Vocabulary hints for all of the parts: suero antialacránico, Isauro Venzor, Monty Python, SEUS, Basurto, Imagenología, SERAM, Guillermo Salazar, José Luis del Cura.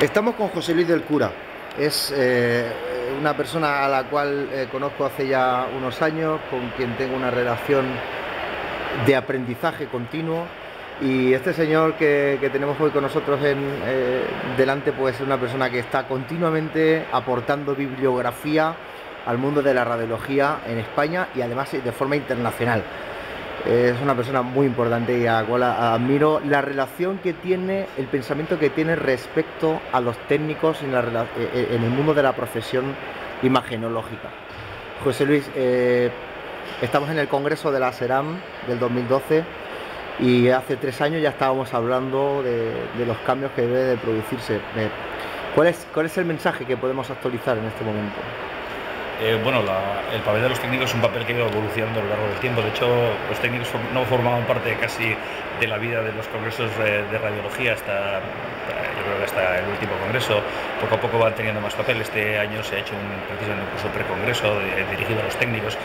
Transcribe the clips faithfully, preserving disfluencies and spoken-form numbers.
Estamos con José Luis del Cura. Es eh, una persona a la cual eh, conozco hace ya unos años, con quien tengo una relación de aprendizaje continuo, y este señor que, que tenemos hoy con nosotros en, eh, delante, pues es una persona que está continuamente aportando bibliografía al mundo de la radiología en España y además de forma internacional. Es una persona muy importante y a la cual admiro la relación que tiene, el pensamiento que tiene respecto a los técnicos en, la, en el mundo de la profesión imagenológica. José Luis, eh, estamos en el Congreso de la SERAM del dos mil doce y hace tres años ya estábamos hablando de, de los cambios que debe de producirse. ¿Cuál es, cuál es el mensaje que podemos actualizar en este momento? Eh, bueno, la, el papel de los técnicos es un papel que ha ido evolucionando a lo largo del tiempo. De hecho, los técnicos no formaban parte casi de la vida de los congresos de radiología hasta, yo creo que hasta el último congreso. Poco a poco van teniendo más papel. Este año se ha hecho un, precisamente un curso precongreso de, dirigido a los técnicos.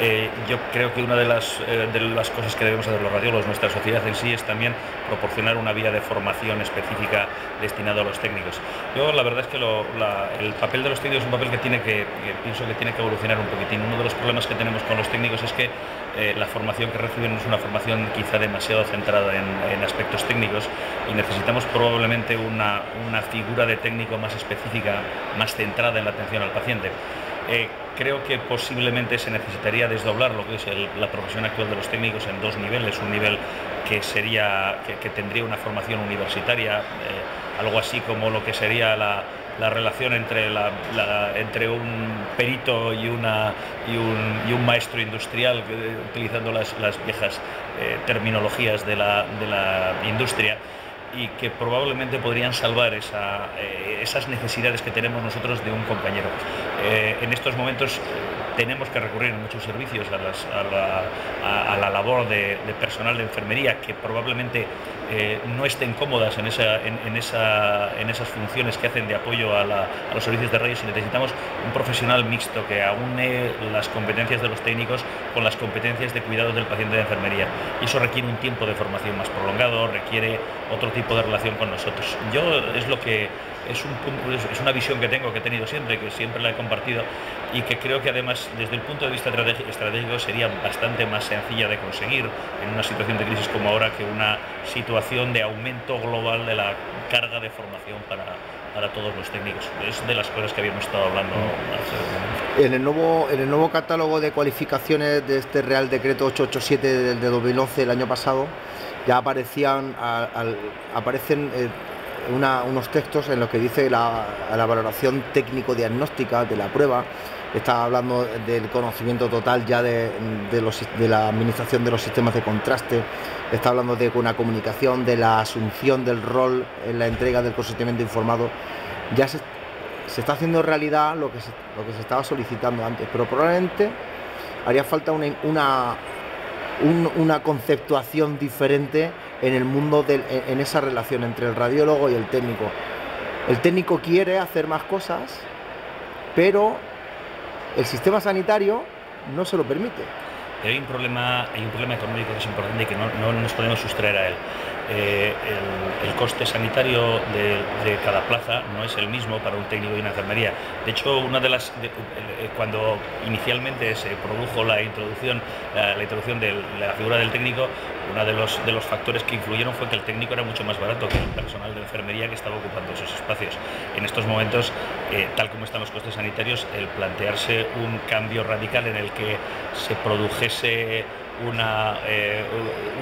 Eh, yo creo que una de las, eh, de las cosas que debemos hacer los radiólogos, nuestra sociedad en sí, es también proporcionar una vía de formación específica destinada a los técnicos. Yo la verdad es que lo, la, el papel de los técnicos es un papel que tiene que, que pienso que tiene que evolucionar un poquitín. Uno de los problemas que tenemos con los técnicos es que eh, la formación que reciben es una formación quizá demasiado centrada en, en aspectos técnicos, y necesitamos probablemente una, una figura de técnico más específica, más centrada en la atención al paciente. Eh, creo que posiblemente se necesitaría desdoblar lo que es el, la profesión actual de los técnicos en dos niveles. Un nivel que, sería, que, que tendría una formación universitaria, eh, algo así como lo que sería la, la relación entre, la, la, entre un perito y, una, y, un, y un maestro industrial, eh, utilizando las, las viejas eh, terminologías de la, de la industria, y que probablemente podrían salvar esa, eh, esas necesidades que tenemos nosotros de un compañero. Eh, en estos momentos tenemos que recurrir en muchos servicios a, las, a, la, a, a la labor de, de personal de enfermería, que probablemente eh, no estén cómodas en, esa, en, en, esa, en esas funciones que hacen de apoyo a, la, a los servicios de radio, y necesitamos un profesional mixto que aúne las competencias de los técnicos con las competencias de cuidados del paciente de enfermería. Y eso requiere un tiempo de formación más prolongado, requiere otro tipo de relación con nosotros. Yo es lo que es, un, es una visión que tengo, que he tenido siempre, que siempre la he compartido, y que creo que además desde el punto de vista estratégico sería bastante más sencilla de conseguir en una situación de crisis como ahora que una situación de aumento global de la carga de formación para, para todos los técnicos. Es de las cosas que habíamos estado hablando hace... En el nuevo, en el nuevo catálogo de cualificaciones de este Real Decreto ocho ochenta y siete del de dos mil once, el año pasado, ya aparecían al, al, aparecen eh, una, unos textos en los que dice la, la valoración técnico-diagnóstica de la prueba. Está hablando del conocimiento total ya de, de, los, de la administración de los sistemas de contraste. Está hablando de una comunicación, de la asunción del rol en la entrega del consentimiento informado. Ya se, se está haciendo realidad lo que, se, lo que se estaba solicitando antes, pero probablemente haría falta una... una Un, una conceptuación diferente en el mundo, de, en esa relación entre el radiólogo y el técnico. El técnico quiere hacer más cosas, pero el sistema sanitario no se lo permite. Pero hay un problema, hay un problema económico que es importante y que no, no nos podemos sustraer a él. Eh, el, el coste sanitario de, de cada plaza no es el mismo para un técnico y una enfermería. De hecho, una de las de, de, cuando inicialmente se produjo la introducción, la, la introducción de la figura del técnico, uno de los, de los factores que influyeron fue que el técnico era mucho más barato que el personal de enfermería que estaba ocupando esos espacios. En estos momentos, eh, tal como están los costes sanitarios, el plantearse un cambio radical en el que se produjese Una, eh,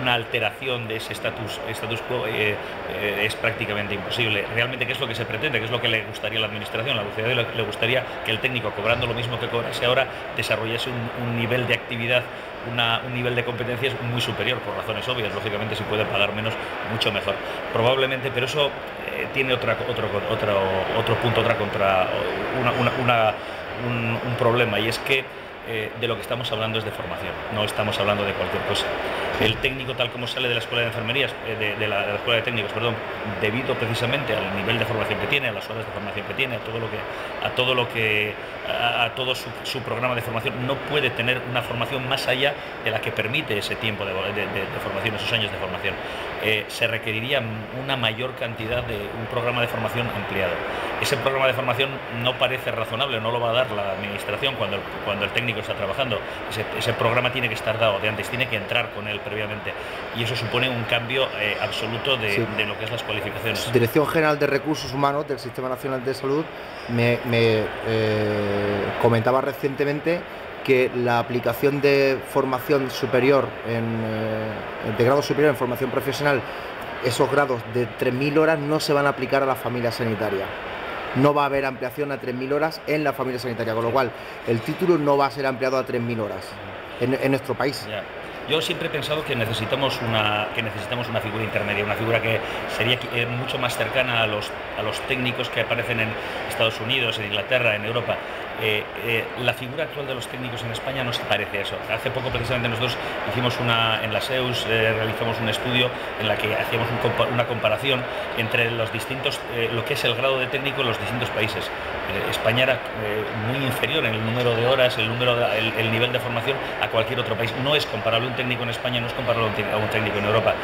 una alteración de ese status, status quo eh, eh, es prácticamente imposible. Realmente, ¿qué es lo que se pretende? ¿Qué es lo que le gustaría a la administración? A la sociedad le gustaría que el técnico, cobrando lo mismo que cobrase ahora, desarrollase un, un nivel de actividad, una, un nivel de competencias muy superior, por razones obvias. Lógicamente, si puede pagar menos, mucho mejor. Probablemente, pero eso eh, tiene otra, otro, otro, otro punto, otra contra, una, una, una, un, un problema, y es que Eh, de lo que estamos hablando es de formación, no estamos hablando de cualquier cosa. El técnico, tal como sale de la escuela de enfermerías, de, de, la, de la escuela de técnicos, perdón, debido precisamente al nivel de formación que tiene, a las horas de formación que tiene, a todo lo que, a todo lo que, a, a todo su, su programa de formación, no puede tener una formación más allá de la que permite ese tiempo de, de, de, de formación, esos años de formación. Eh, se requeriría una mayor cantidad de un programa de formación ampliado. Ese programa de formación no parece razonable, no lo va a dar la administración cuando el, cuando el técnico está trabajando. Ese, ese programa tiene que estar dado de antes, tiene que entrar con él previamente, y eso supone un cambio eh, absoluto de, sí. de lo que es las cualificaciones. Dirección General de Recursos Humanos del Sistema Nacional de Salud me, me eh, comentaba recientemente que la aplicación de formación superior, en, eh, de grado superior en formación profesional, esos grados de tres mil horas no se van a aplicar a la familia sanitaria. No va a haber ampliación a tres mil horas en la familia sanitaria, con lo cual el título no va a ser ampliado a tres mil horas en, en nuestro país. Yeah. Yo siempre he pensado que necesitamos una, que necesitamos una figura intermedia, una figura que sería eh, mucho más cercana a los, a los técnicos que aparecen en Estados Unidos, en Inglaterra, en Europa. Eh, eh, la figura actual de los técnicos en España no se parece a eso. Hace poco, precisamente, nosotros hicimos una, en la SEUS, eh, realizamos un estudio en la que hacíamos un compa una comparación entre los distintos, eh, lo que es el grado de técnico en los distintos países. Eh, España era eh, muy inferior en el número de horas, el, número de, el, el nivel de formación a cualquier otro país. No es comparable un técnico en España, no es comparable a un técnico en Europa,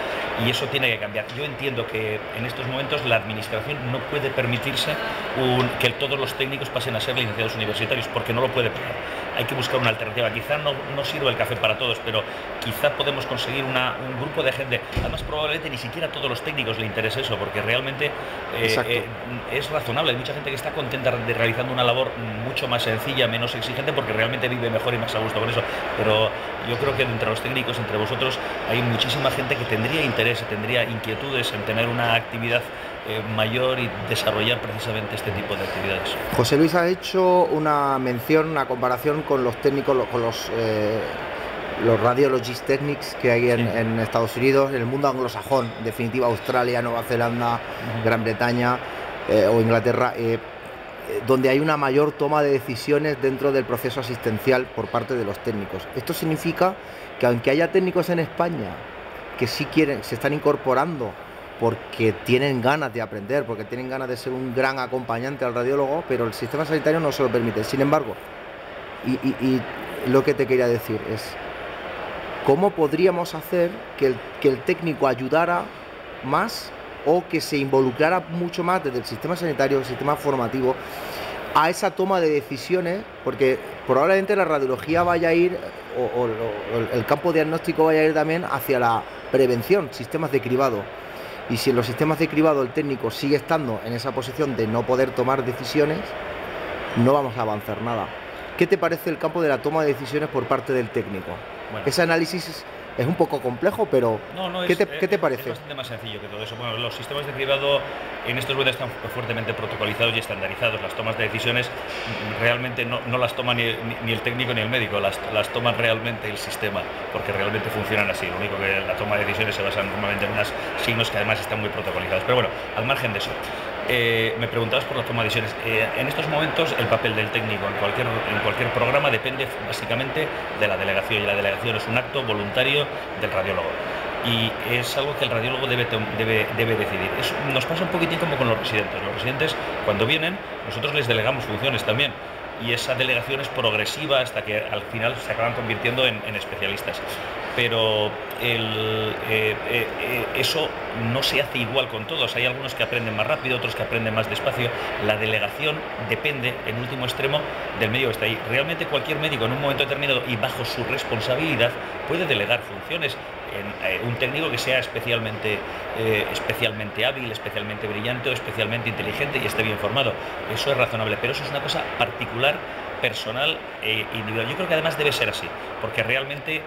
y eso tiene que cambiar. Yo entiendo que en estos momentos la administración no puede permitirse un, que todos los técnicos pasen a ser licenciados universitarios, porque no lo puede pagar. Hay que buscar una alternativa. Quizá no, no sirva el café para todos, pero quizá podemos conseguir una, un grupo de gente. Además, probablemente ni siquiera a todos los técnicos le interese eso, porque realmente eh, eh, es razonable. Hay mucha gente que está contenta de realizando una labor mucho más sencilla, menos exigente, porque realmente vive mejor y más a gusto con eso. Pero yo creo que entre los técnicos, entre vosotros, hay muchísima gente que tendría interés, tendría inquietudes en tener una actividad Eh, mayor y desarrollar precisamente este tipo de actividades. José Luis ha hecho una mención, una comparación con los técnicos, lo, con los, eh, los radiologist technics que hay en, sí. en Estados Unidos, en el mundo anglosajón, en definitiva Australia, Nueva Zelanda, uh-huh. Gran Bretaña eh, o Inglaterra, eh, donde hay una mayor toma de decisiones dentro del proceso asistencial por parte de los técnicos. Esto significa que aunque haya técnicos en España que sí quieren, se están incorporando, porque tienen ganas de aprender, porque tienen ganas de ser un gran acompañante al radiólogo, pero el sistema sanitario no se lo permite. Sin embargo, y, y, y lo que te quería decir es, ¿cómo podríamos hacer que el, que el técnico ayudara más o que se involucrara mucho más desde el sistema sanitario, el sistema formativo, a esa toma de decisiones? Porque probablemente la radiología vaya a ir, o, o, o el campo diagnóstico vaya a ir también hacia la prevención, sistemas de cribado. Y si en los sistemas de cribado el técnico sigue estando en esa posición de no poder tomar decisiones, no vamos a avanzar nada. ¿Qué te parece el campo de la toma de decisiones por parte del técnico? Bueno, ese análisis es, es un poco complejo, pero no, no, ¿qué, es, te, ¿qué te parece? Es bastante más sencillo que todo eso. Bueno, los sistemas de cribado en estos momentos están fuertemente protocolizados y estandarizados. Las tomas de decisiones realmente no, no las toma ni, ni el técnico ni el médico, las, las toman realmente el sistema, porque realmente funcionan así. Lo único que la toma de decisiones se basan normalmente en unos signos que además están muy protocolizados. Pero bueno, al margen de eso, eh, me preguntabas por la toma de decisiones. Eh, en estos momentos el papel del técnico en cualquier, en cualquier programa depende básicamente de la delegación, y la delegación es un acto voluntario del radiólogo. Y es algo que el radiólogo debe, debe, debe decidir. Eso nos pasa un poquitín como con los residentes. Los residentes, cuando vienen, nosotros les delegamos funciones también. Y esa delegación es progresiva hasta que al final se acaban convirtiendo en, en especialistas. Pero el, eh, eh, eso no se hace igual con todos. Hay algunos que aprenden más rápido, otros que aprenden más despacio. La delegación depende, en último extremo, del médico que está ahí. Realmente cualquier médico en un momento determinado y bajo su responsabilidad puede delegar funciones. En, eh, un técnico que sea especialmente, eh, especialmente hábil, especialmente brillante o especialmente inteligente y esté bien formado. Eso es razonable, pero eso es una cosa particular, personal e individual. Yo creo que además debe ser así, porque realmente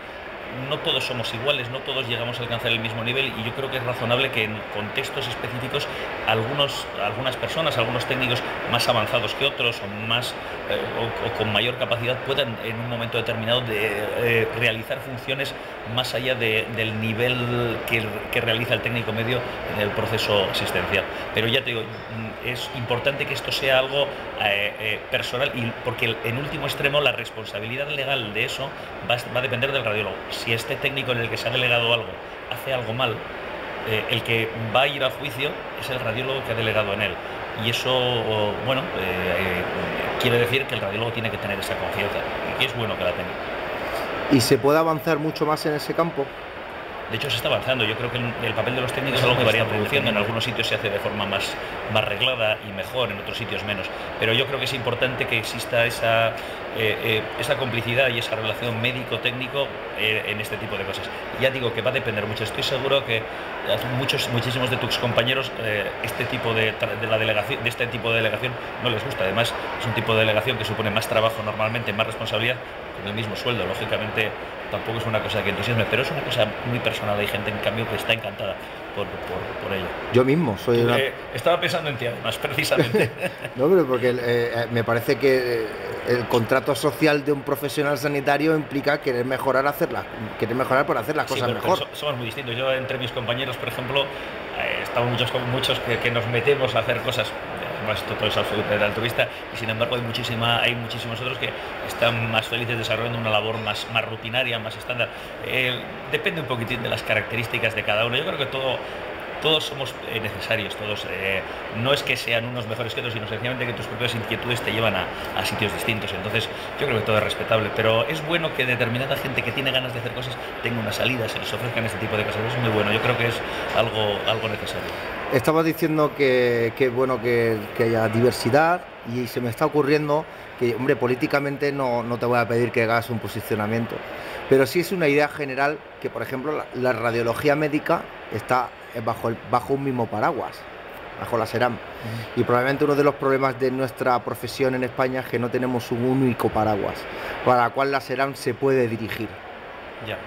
no todos somos iguales, no todos llegamos a alcanzar el mismo nivel, y yo creo que es razonable que en contextos específicos algunos, algunas personas, algunos técnicos más avanzados que otros o, más, eh, o, o con mayor capacidad puedan en un momento determinado de, eh, realizar funciones más allá de, del nivel que, que realiza el técnico medio en el proceso asistencial. Pero ya te digo, es importante que esto sea algo eh, eh, personal, y porque en último extremo la responsabilidad legal de eso va, va a depender del radiólogo. si este técnico en el que se ha delegado algo hace algo mal, eh, el que va a ir a juicio es el radiólogo que ha delegado en él. Y eso, bueno, eh, quiere decir que el radiólogo tiene que tener esa confianza, y que es bueno que la tenga. ¿Y se puede avanzar mucho más en ese campo? De hecho, se está avanzando. Yo creo que el papel de los técnicos es algo que varía produciendo. En algunos sitios se hace de forma más, más reglada y mejor, en otros sitios menos. Pero yo creo que es importante que exista esa, eh, eh, esa complicidad y esa relación médico-técnico eh, en este tipo de cosas. Ya digo que va a depender mucho. Estoy seguro que muchos, muchísimos de tus compañeros eh, este tipo de, de, la delegación, de este tipo de delegación no les gusta. Además, es un tipo de delegación que supone más trabajo normalmente, más responsabilidad, con el mismo sueldo. Lógicamente, tampoco es una cosa que entusiasme, pero es una cosa muy personal. Hay gente, en cambio, que está encantada por, por, por ello. Yo mismo soy... Una... Eh, estaba pensando en ti, además, precisamente. No, pero porque eh, me parece que el contrato social de un profesional sanitario implica querer mejorar, hacer la, querer mejorar para hacer las cosas sí, pero, mejor. Pero somos muy distintos. Yo, entre mis compañeros, por ejemplo, eh, estamos muchos, muchos que, que nos metemos a hacer cosas... Esto todo es absolutamente altruista, y sin embargo hay muchísima hay muchísimos otros que están más felices desarrollando una labor más, más rutinaria, más estándar. Eh, depende un poquitín de las características de cada uno. Yo creo que todo todos somos necesarios, todos eh, no es que sean unos mejores que otros, sino sencillamente que tus propias inquietudes te llevan a, a sitios distintos. Entonces yo creo que todo es respetable, pero es bueno que determinada gente que tiene ganas de hacer cosas tenga una salida, se les ofrezcan este tipo de cosas. Eso es muy bueno, yo creo que es algo, algo necesario. Estabas diciendo que es bueno que, que haya diversidad, y se me está ocurriendo que, hombre, políticamente no, no te voy a pedir que hagas un posicionamiento, pero sí es una idea general que, por ejemplo, la, la radiología médica está bajo, el, bajo un mismo paraguas, bajo la SERAM. Uh-huh. Y probablemente uno de los problemas de nuestra profesión en España es que no tenemos un único paraguas para el cual la SERAM se puede dirigir. Ya.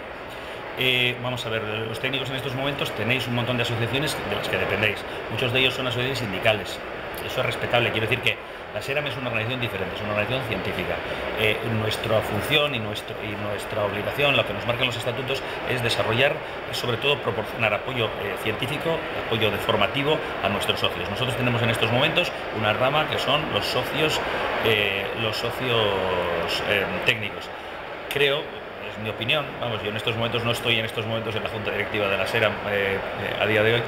Eh, vamos a ver, los técnicos en estos momentos tenéis un montón de asociaciones de las que dependéis. Muchos de ellos son asociaciones sindicales. Eso es respetable. Quiero decir que la SERAM es una organización diferente, es una organización científica. Eh, nuestra función y, nuestro, y nuestra obligación, lo que nos marcan los estatutos, es desarrollar, sobre todo proporcionar apoyo eh, científico, apoyo de formativo a nuestros socios. Nosotros tenemos en estos momentos una rama que son los socios, eh, los socios eh, técnicos. Creo, es mi opinión, vamos, yo en estos momentos no estoy en estos momentos en la Junta Directiva de la SERAM eh, eh, a día de hoy,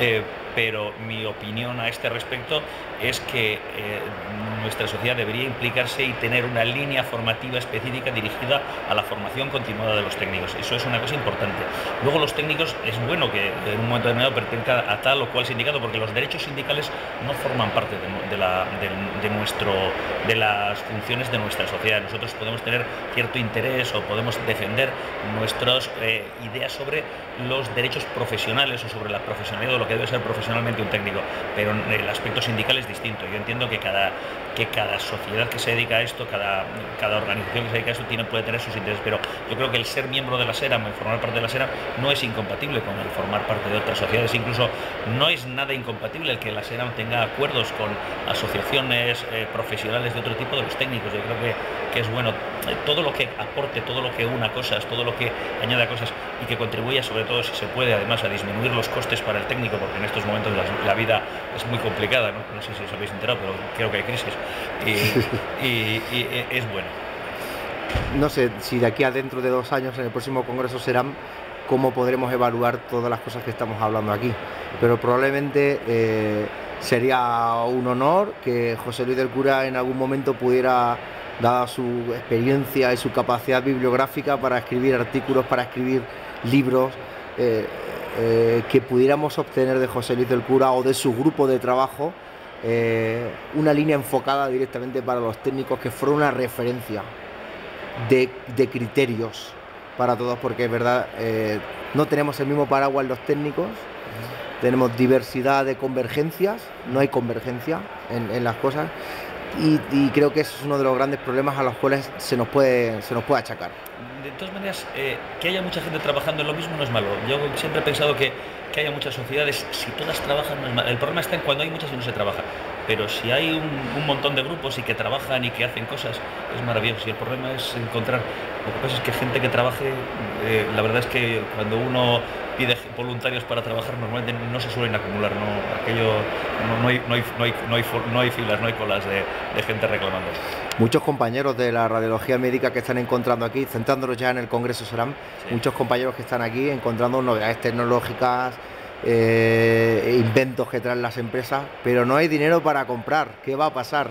eh, pero mi opinión a este respecto es que eh, nuestra sociedad debería implicarse y tener una línea formativa específica dirigida a la formación continuada de los técnicos. Eso es una cosa importante. Luego, los técnicos, es bueno que en un momento determinado pertenezcan a tal o cual sindicato, porque los derechos sindicales no forman parte de, de, la, de, de, nuestro, de las funciones de nuestra sociedad. Nosotros podemos tener cierto interés o podemos defender nuestras eh, ideas sobre los derechos profesionales o sobre la profesionalidad o lo que debe ser profesional personalmente un técnico, pero el aspecto sindical es distinto. Yo entiendo que cada, que cada sociedad que se dedica a esto, cada, cada organización que se dedica a esto tiene, puede tener sus intereses, pero yo creo que el ser miembro de la SERAM, el formar parte de la SERAM, no es incompatible con el formar parte de otras sociedades. Incluso no es nada incompatible el que la SERAM tenga acuerdos con asociaciones eh, profesionales de otro tipo de los técnicos. Yo creo que, que es bueno todo lo que aporte, todo lo que una cosas, todo lo que añada cosas, y que contribuya, sobre todo si se puede, además, a disminuir los costes para el técnico, porque en estos momentos entonces la, la vida es muy complicada, ¿no? No sé si os habéis enterado, pero creo que hay crisis y, y, y, y es bueno. No sé si de aquí a dentro de dos años, en el próximo Congreso SERAM, cómo podremos evaluar todas las cosas que estamos hablando aquí, pero probablemente eh, sería un honor que José Luis del Cura en algún momento pudiera, dada su experiencia y su capacidad bibliográfica para escribir artículos, para escribir libros, eh, Eh, que pudiéramos obtener de José Luis del Cura o de su grupo de trabajo eh, una línea enfocada directamente para los técnicos, que fuera una referencia de, de criterios para todos, porque es verdad, eh, no tenemos el mismo paraguas los técnicos, tenemos diversidad de convergencias, no hay convergencia en, en las cosas, y, y creo que eso es uno de los grandes problemas a los cuales se nos puede, se nos puede achacar. De todas maneras, eh, que haya mucha gente trabajando en lo mismo no es malo. Yo siempre he pensado que, que haya muchas sociedades, si todas trabajan no es malo. El problema está en cuando hay muchas y no se trabaja. Pero si hay un, un montón de grupos y que trabajan y que hacen cosas, es maravilloso. Y el problema es encontrar... Lo que pasa es que gente que trabaje, eh, la verdad es que cuando uno pide voluntarios para trabajar, normalmente no se suelen acumular, no, aquello, no, no, hay, no, hay, no, hay, no, hay, no hay filas, no hay colas de, de gente reclamando. Muchos compañeros de la radiología médica que están encontrando aquí, centrándonos ya en el Congreso SERAM, sí. Muchos compañeros que están aquí encontrando novedades tecnológicas, eh, inventos que traen las empresas, pero no hay dinero para comprar. ¿Qué va a pasar?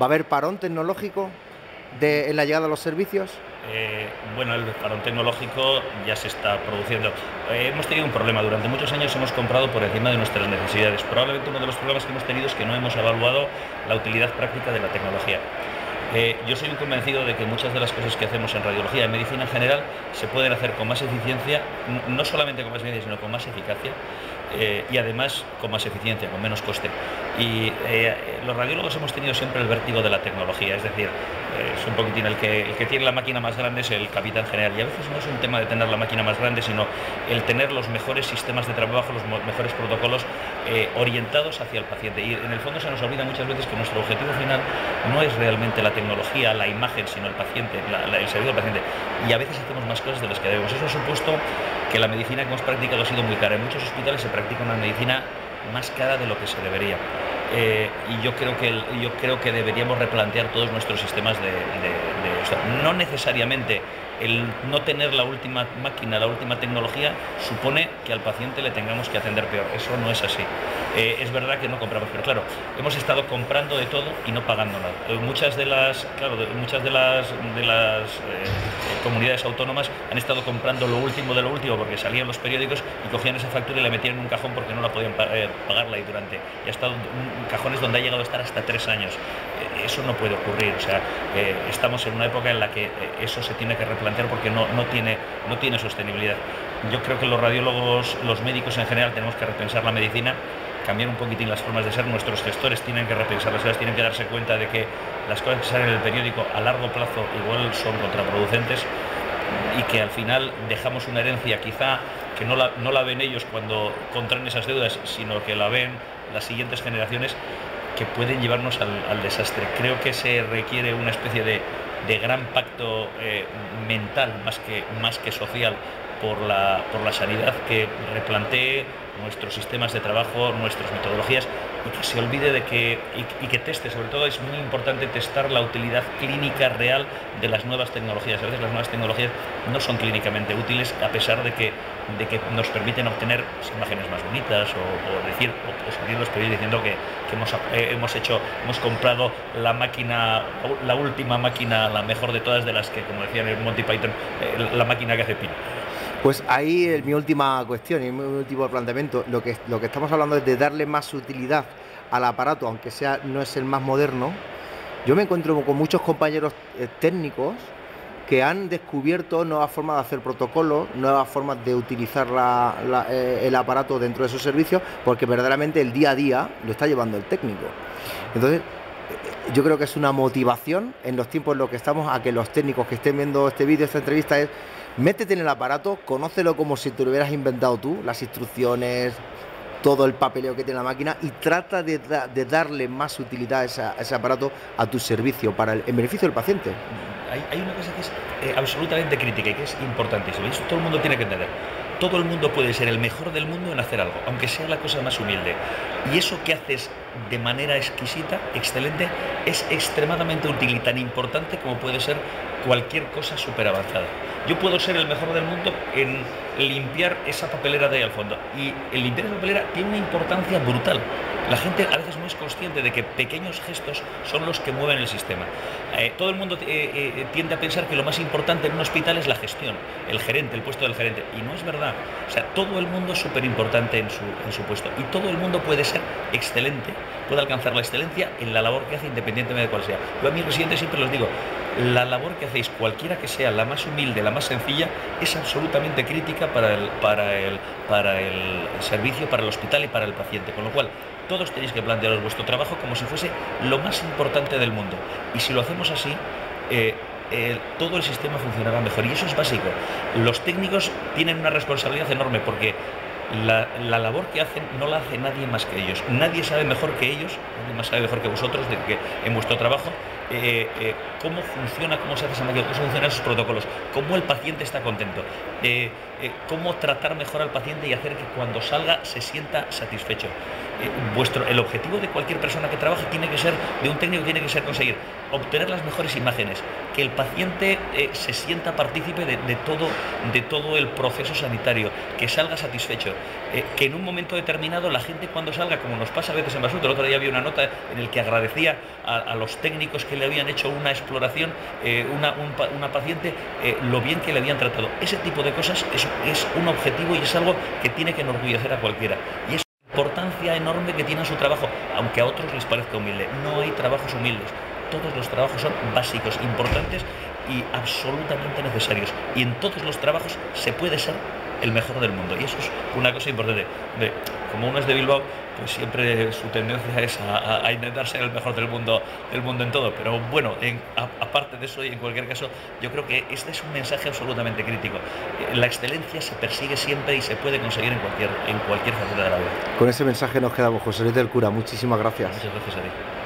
¿Va a haber parón tecnológico de, en la llegada de los servicios? Eh, bueno, el parón tecnológico ya se está produciendo. Eh, hemos tenido un problema, durante muchos años hemos comprado por encima de nuestras necesidades. Probablemente uno de los problemas que hemos tenido es que no hemos evaluado la utilidad práctica de la tecnología. Eh, yo soy un convencido de que muchas de las cosas que hacemos en radiología, en medicina en general, se pueden hacer con más eficiencia, no solamente con más eficiencia, sino con más eficacia, eh, y además con más eficiencia, con menos coste. Y eh, los radiólogos hemos tenido siempre el vértigo de la tecnología, es decir, eh, es un poquitín el que, el que tiene la máquina más grande es el capitán general, y a veces no es un tema de tener la máquina más grande, sino el tener los mejores sistemas de trabajo, los mejores protocolos eh, orientados hacia el paciente. Y en el fondo se nos olvida muchas veces que nuestro objetivo final no es realmente la tecnología, tecnología, la imagen, sino el paciente, la, la, el servicio del paciente, y a veces hacemos más cosas de las que debemos. Eso ha supuesto que la medicina que hemos practicado ha sido muy cara. En muchos hospitales se practica una medicina más cara de lo que se debería, eh, y yo creo, que el, yo creo que deberíamos replantear todos nuestros sistemas de... de, de o sea, no necesariamente el no tener la última máquina, la última tecnología, supone que al paciente le tengamos que atender peor. Eso no es así. Eh, es verdad que no compramos, pero claro, hemos estado comprando de todo y no pagando nada. Eh, muchas de las, claro, de, muchas de las, de las eh, comunidades autónomas han estado comprando lo último de lo último porque salían los periódicos y cogían esa factura y la metían en un cajón porque no la podían pa eh, pagarla, y durante, y ha estado en cajones donde ha llegado a estar hasta tres años. Eh, eso no puede ocurrir. O sea, eh, estamos en una época en la que eh, eso se tiene que replantear, porque no, no, tiene, no tiene sostenibilidad. Yo creo que los radiólogos, los médicos en general, tenemos que repensar la medicina, cambiar un poquitín las formas de ser. Nuestros gestores tienen que repensar las cosas, tienen que darse cuenta de que las cosas que salen en el periódico a largo plazo igual son contraproducentes, y que al final dejamos una herencia quizá que no la, no la ven ellos cuando contraen esas deudas, sino que la ven las siguientes generaciones, que pueden llevarnos al, al desastre. Creo que se requiere una especie de, de gran pacto eh, mental, más que, más que social, por la, por la sanidad, que replantee nuestros sistemas de trabajo, nuestras metodologías, y que se olvide de que, y, y que teste. Sobre todo es muy importante testar la utilidad clínica real de las nuevas tecnologías. A veces las nuevas tecnologías no son clínicamente útiles, a pesar de que, de que nos permiten obtener pues, imágenes más bonitas, o, o decir, o, o salir los periódicos diciendo que, que hemos, eh, hemos hecho, hemos comprado la máquina, la última máquina, la mejor de todas, de las que, como decían en Monty Python, eh, la máquina que hace pino. Pues ahí es mi última cuestión y mi último planteamiento. Lo que, lo que estamos hablando es de darle más utilidad al aparato, aunque sea no es el más moderno. Yo me encuentro con muchos compañeros eh, técnicos que han descubierto nuevas formas de hacer protocolos, nuevas formas de utilizar la, la, eh, el aparato dentro de sus servicios, porque verdaderamente el día a día lo está llevando el técnico. Entonces, yo creo que es una motivación en los tiempos en los que estamos, a que los técnicos que estén viendo este vídeo, esta entrevista, es: métete en el aparato, conócelo como si te lo hubieras inventado tú, las instrucciones, todo el papeleo que tiene la máquina, y trata de, da, de darle más utilidad a, esa, a ese aparato, a tu servicio, para el, en beneficio del paciente. Hay, hay una cosa que es eh, absolutamente crítica y que es importantísima, y eso todo el mundo tiene que entender. Todo el mundo puede ser el mejor del mundo en hacer algo, aunque sea la cosa más humilde. Y eso que haces de manera exquisita, excelente, es extremadamente útil y tan importante como puede ser cualquier cosa súper avanzada. Yo puedo ser el mejor del mundo en limpiar esa papelera de ahí al fondo. Y el limpiar esa papelera tiene una importancia brutal. La gente a veces no es consciente de que pequeños gestos son los que mueven el sistema. Eh, todo el mundo eh, eh, tiende a pensar que lo más importante en un hospital es la gestión, el gerente, el puesto del gerente. Y no es verdad. O sea, todo el mundo es súper importante en su, en su puesto. Y todo el mundo puede ser excelente, puede alcanzar la excelencia en la labor que hace, independientemente de cuál sea. Yo a mis residentes siempre les digo: la labor que hacéis, cualquiera que sea, la más humilde, la más sencilla, es absolutamente crítica para el, para el, para el servicio, para el hospital y para el paciente. Con lo cual, todos tenéis que plantearos vuestro trabajo como si fuese lo más importante del mundo. Y si lo hacemos así, eh, eh, todo el sistema funcionará mejor. Y eso es básico. Los técnicos tienen una responsabilidad enorme porque La, la labor que hacen no la hace nadie más que ellos. Nadie sabe mejor que ellos, nadie más sabe mejor que vosotros de que en vuestro trabajo eh, eh, cómo funciona, cómo se hace esa máquina, cómo funcionan esos protocolos, cómo el paciente está contento, eh, eh, cómo tratar mejor al paciente y hacer que cuando salga se sienta satisfecho. Eh, vuestro, el objetivo de cualquier persona que trabaje tiene que ser, de un técnico tiene que ser conseguir obtener las mejores imágenes, que el paciente eh, se sienta partícipe de, de, todo, de todo el proceso sanitario, que salga satisfecho. Eh, que en un momento determinado la gente cuando salga, como nos pasa a veces en Basurto, el otro día había una nota en la que agradecía a, a los técnicos que le habían hecho una exploración, eh, una, un, una paciente, eh, lo bien que le habían tratado. Ese tipo de cosas es, es un objetivo y es algo que tiene que enorgullecer a cualquiera. Y es una importancia enorme que tiene en su trabajo, aunque a otros les parezca humilde. No hay trabajos humildes, todos los trabajos son básicos, importantes y absolutamente necesarios. Y en todos los trabajos se puede ser el mejor del mundo, y eso es una cosa importante. De, como uno es de Bilbao, pues siempre su tendencia es a, a, a intentar ser el mejor del mundo del mundo en todo, pero bueno, en, a, aparte de eso, y en cualquier caso, yo creo que este es un mensaje absolutamente crítico. La excelencia se persigue siempre y se puede conseguir en cualquier, en cualquier faceta de la vida. Con ese mensaje nos quedamos, José Luis del Cura, muchísimas gracias. Muchas gracias a ti.